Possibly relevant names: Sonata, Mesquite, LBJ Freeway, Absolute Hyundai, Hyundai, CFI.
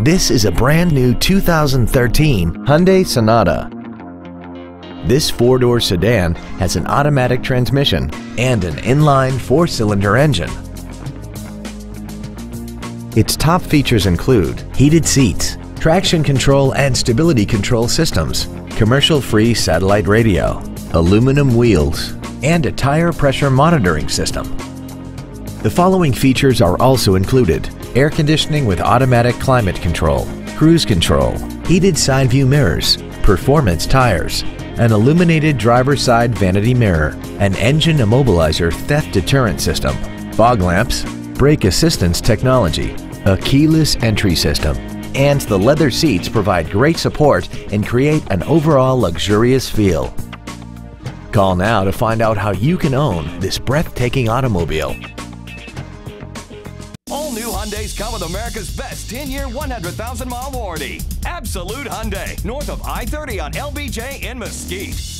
This is a brand new 2013 Hyundai Sonata. This four-door sedan has an automatic transmission and an inline four-cylinder engine. Its top features include heated seats, traction control and stability control systems, commercial-free satellite radio, aluminum wheels, and a tire pressure monitoring system. The following features are also included: air conditioning with automatic climate control, cruise control, heated side view mirrors, performance tires, an illuminated driver's side vanity mirror, an engine immobilizer theft deterrent system, fog lamps, brake assistance technology, a keyless entry system, and the leather seats provide great support and create an overall luxurious feel. Call now to find out how you can own this breathtaking automobile. All new Hyundais come with America's best 10-year, 100,000-mile warranty. Absolute Hyundai, north of I-30 on LBJ in Mesquite.